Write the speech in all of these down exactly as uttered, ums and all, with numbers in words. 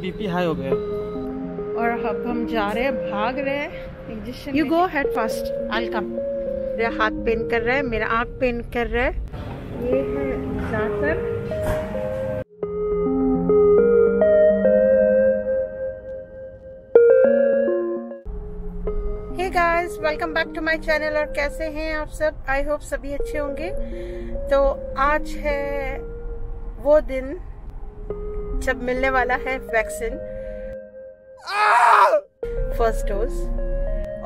BP high हो गया और अब हम जा रहे हैं, भाग रहे हैं। Injection you go ahead first, I come. मेरा हाथ पेन कर रहा है, मेरा आँख पेन कर रहा है। ये है जासर। Guys welcome back to my channel. और कैसे हैं आप सब? आई होप सभी अच्छे होंगे। तो आज है वो दिन जब मिलने वाला है वैक्सीन फर्स्ट डोज,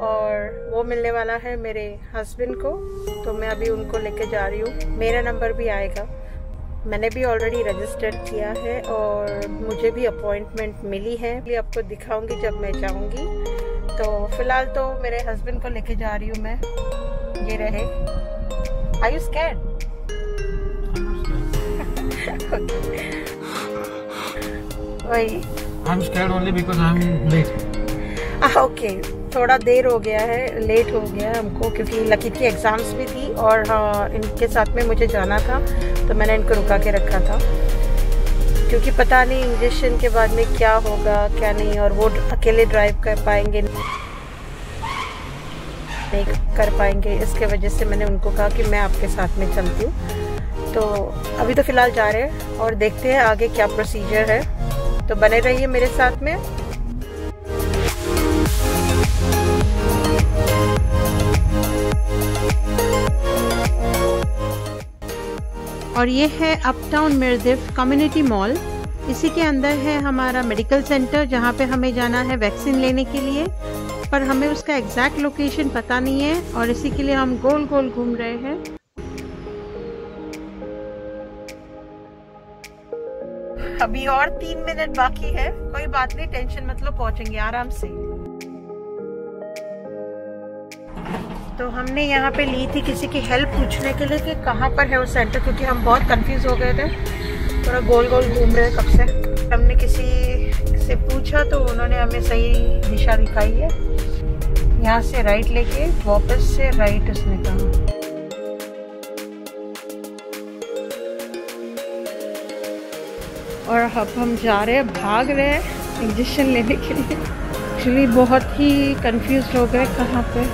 और वो मिलने वाला है मेरे हस्बैंड को। तो मैं अभी उनको लेके जा रही हूँ। मेरा नंबर भी आएगा, मैंने भी ऑलरेडी रजिस्टर किया है और मुझे भी अपॉइंटमेंट मिली है। भी आपको दिखाऊंगी जब मैं जाऊँगी। तो फिलहाल तो मेरे हस्बैंड को लेके जा रही हूँ मैं। ये रहे। Are you scared? वही। I'm scared only because I'm late. Ah, okay. थोड़ा देर हो गया है, लेट हो गया हमको, क्योंकि लकी की एग्जाम्स भी थी और हाँ, इनके साथ में मुझे जाना था, तो मैंने इनको रुका के रखा था, क्योंकि पता नहीं इंजेक्शन के बाद में क्या होगा क्या नहीं, और वो अकेले ड्राइव कर पाएंगे नहीं कर पाएंगे। इसके वजह से मैंने उनको कहा कि मैं आपके साथ में चलती हूँ। तो अभी तो फ़िलहाल जा रहे हैं और देखते हैं आगे क्या प्रोसीजर है। तो बने रहिए मेरे साथ में। और ये है अपटाउन मिर्दिफ कम्युनिटी मॉल। इसी के अंदर है हमारा मेडिकल सेंटर, जहाँ पे हमें जाना है वैक्सीन लेने के लिए, पर हमें उसका एग्जैक्ट लोकेशन पता नहीं है और इसी के लिए हम गोल गोल घूम रहे हैं। अभी और तीन मिनट बाकी है, कोई बात नहीं, टेंशन मत लो, पहुँचेंगे आराम से। तो हमने यहाँ पे ली थी किसी की हेल्प पूछने के लिए कि कहाँ पर है वो सेंटर, क्योंकि हम बहुत कंफ्यूज हो गए थे। थोड़ा गोल गोल घूम रहे कब से। हमने किसी से पूछा तो उन्होंने हमें सही दिशा दिखाई है। यहाँ से राइट लेके वापस से राइट उसने कहा। और अब हम जा रहे हैं, भाग रहे हैं इंजेक्शन लेने के लिए। एक्चुअली बहुत ही कंफ्यूज हो गए कहाँ पर।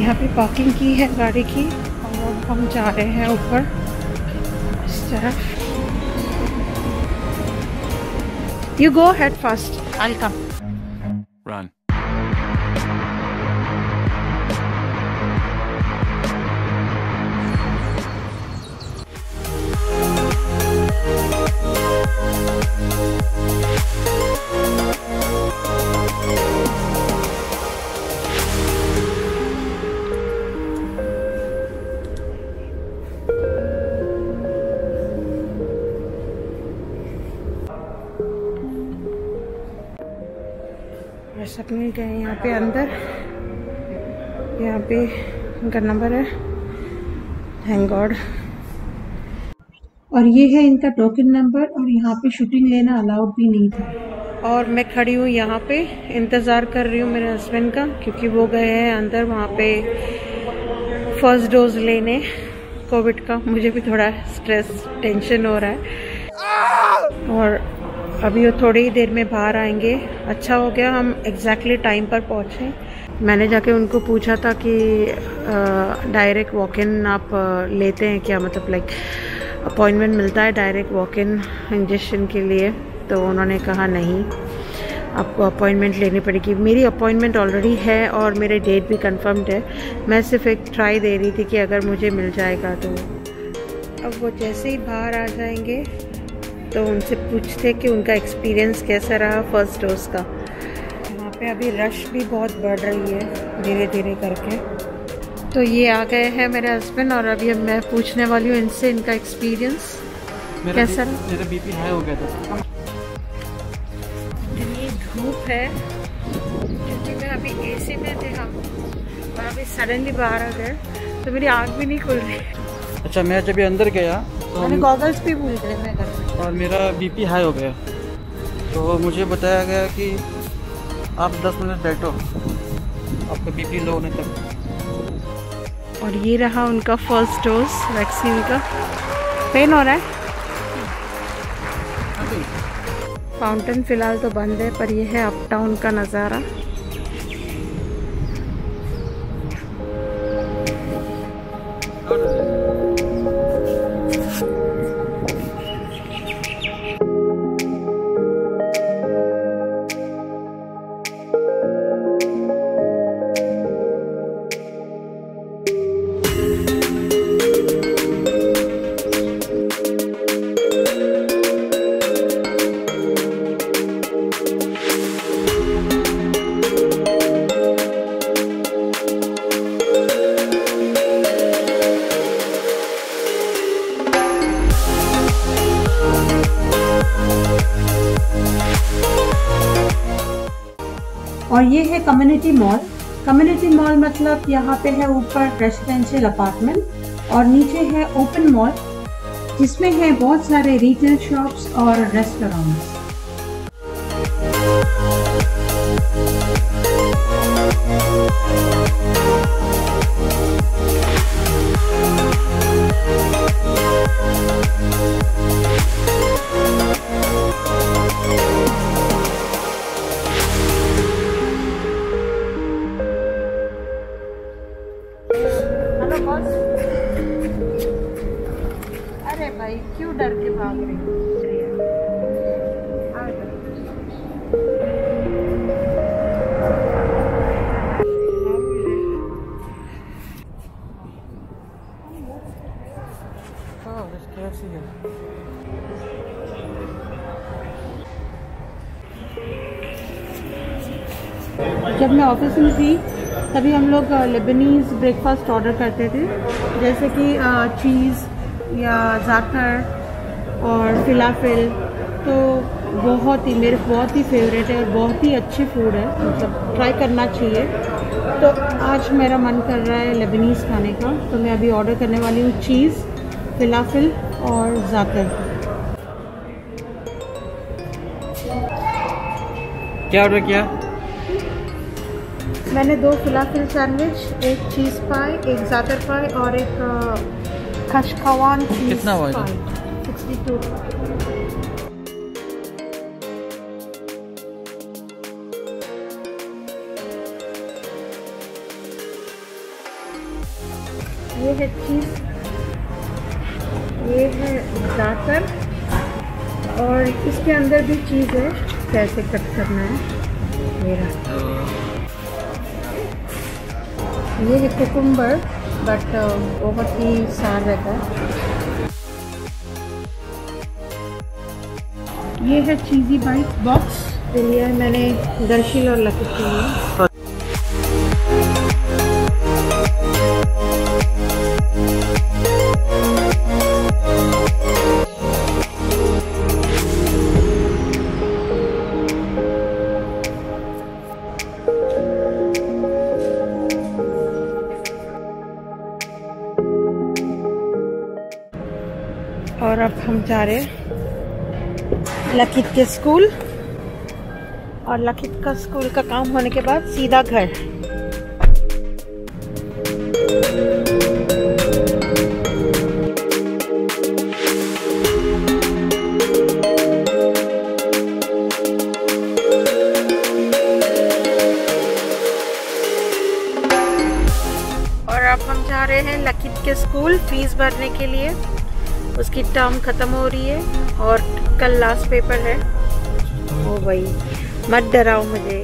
यहाँ पे पार्किंग की है गाड़ी की और हम जा रहे हैं ऊपर इस तरफ। You go ahead first, I come. Run. सब में गए यहाँ पे अंदर। यहाँ पे इनका नंबर है, थैंक गॉड। और ये है इनका टोकन नंबर। और यहाँ पे शूटिंग लेना अलाउड भी नहीं था। और मैं खड़ी हूँ यहाँ पे, इंतज़ार कर रही हूँ मेरे हस्बैंड का, क्योंकि वो गए हैं अंदर वहाँ पे फर्स्ट डोज लेने कोविड का। मुझे भी थोड़ा स्ट्रेस टेंशन हो रहा है और अभी वो थोड़ी ही देर में बाहर आएंगे। अच्छा हो गया हम एग्जैक्टली टाइम पर पहुँचे। मैंने जाके उनको पूछा था कि डायरेक्ट वॉक इन आप लेते हैं क्या, मतलब लाइक अपॉइंटमेंट मिलता है डायरेक्ट वॉक इन इंजेक्शन के लिए? तो उन्होंने कहा नहीं, आपको अपॉइंटमेंट लेनी पड़ेगी। मेरी अपॉइंटमेंट ऑलरेडी है और मेरे डेट भी कन्फर्म्ड है। मैं सिर्फ एक ट्राई दे रही थी कि अगर मुझे मिल जाएगा तो। अब वो जैसे ही बाहर आ जाएंगे तो उनसे पूछते कि उनका एक्सपीरियंस कैसा रहा फर्स्ट डोज का। यहाँ पे अभी रश भी बहुत बढ़ रही है धीरे धीरे करके। तो ये आ गए हैं मेरे हस्बैंड और अभी मैं पूछने वाली हूँ इनसे इनका एक्सपीरियंस कैसा रहा। मेरा बीपी हाई हो गया था। ये धूप है क्योंकि मैं अभी एसी में थे हम, और अभी सडनली बाहर आ गए तो मेरी आँख भी नहीं खुल रही। अच्छा, मैं जब अंदर गया तो मैंने गॉगल्स भी भूल गए मैं घर, और मेरा बीपी हाई हो गया। तो मुझे बताया गया कि आप दस मिनट बैठो, आपका बीपी लो होने तक। और ये रहा उनका फर्स्ट डोज वैक्सीन का। पेन हो रहा है? थी। फाउंटेन फ़िलहाल तो बंद है, पर यह है अप टाउन का नज़ारा। और ये है कम्युनिटी मॉल। कम्युनिटी मॉल मतलब यहाँ पे है ऊपर रेसिडेंशियल अपार्टमेंट और नीचे है ओपन मॉल, जिसमें है बहुत सारे रिटेल शॉप्स और रेस्टोरेंट्स। अरे भाई क्यों डर के भाग रहे हो? जब मैं ऑफिस में थी तभी हम लोग लेबनीज़ ब्रेकफास्ट ऑर्डर करते थे, जैसे कि चीज़ या जातर और फिलाफिल। तो बहुत ही मेरे बहुत ही फेवरेट है और बहुत ही अच्छे फूड है, मतलब ट्राई करना चाहिए। तो आज मेरा मन कर रहा है लेबनीज़ खाने का, तो मैं अभी ऑर्डर करने वाली हूँ चीज़, फिलाफिल और जातर। क्या ऑर्डर किया? मैंने दो फिलाफिल सैंडविच, एक चीज़ पाई, एक जातर पाई और एक खशकवान चीज़। कितना हुआ? Sixty two. ये है चीज़, ये है जातर और इसके अंदर भी चीज़ है। कैसे कट करना है मेरा? ये है कुकुम्बर, बट बहुत ही सार रहता है। ये है चीज़ी बाइट बॉक्स, तो ये मैंने दर्शिल और लकी के लिए। और अब हम जा रहे हैं लकीत के स्कूल, और लकीत का स्कूल का काम होने के बाद सीधा घर। और अब हम जा रहे हैं लकीत के स्कूल फीस भरने के लिए। उसकी टर्म ख़त्म हो रही है और कल लास्ट पेपर है। ओ भाई मत डराओ मुझे,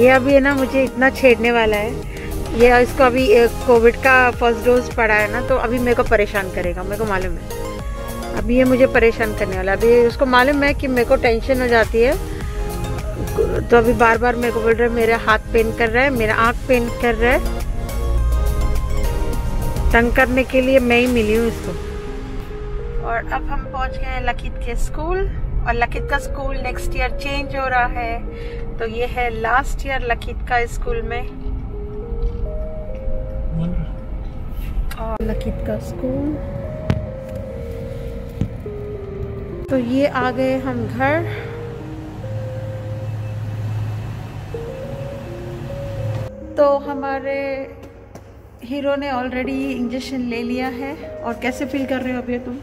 ये अभी है ना मुझे इतना छेड़ने वाला है। ये इसको अभी कोविड का फर्स्ट डोज पड़ा है ना, तो अभी मेरे को परेशान करेगा, मेरे को मालूम है। अभी ये मुझे परेशान करने वाला है। अभी उसको मालूम है कि मेरे को टेंशन हो जाती है, तो अभी बार बार मेरे को बोल रहा है, मेरा हाथ पेन कर रहा है, मेरा आँख पेन कर रहा है। तंग करने के लिए मैं ही मिली हूँ इसको। और अब हम पहुंच गए हैं लकीत के स्कूल, और लकीत का स्कूल नेक्स्ट ईयर चेंज हो रहा है। तो ये है लास्ट ईयर लकीत का स्कूल में, और लकीत का स्कूल। तो ये आ गए हम घर। तो हमारे हीरो ने ऑलरेडी इंजेक्शन ले लिया है। और कैसे फील कर रहे हो अभी तुम?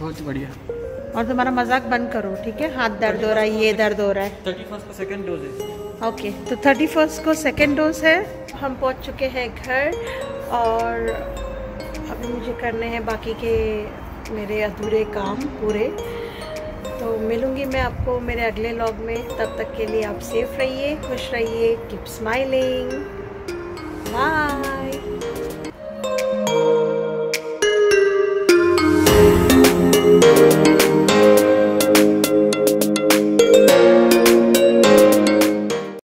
बहुत बढ़िया। और तुम्हारा मजाक बंद करो, ठीक है? हाथ दर्द हो रहा है, ये दर्द हो रहा है। थर्टी फर्स्ट को सेकेंड डोज है। ओके, तो थर्टी फर्स्ट को सेकेंड डोज है। हम पहुंच चुके हैं घर और अभी मुझे करने हैं बाकी के मेरे अधूरे काम पूरे। तो मिलूँगी मैं आपको मेरे अगले व्लॉग में, तब तक के लिए आप सेफ रहिए, खुश रहिए, कीप स्माइलिंग, बाय।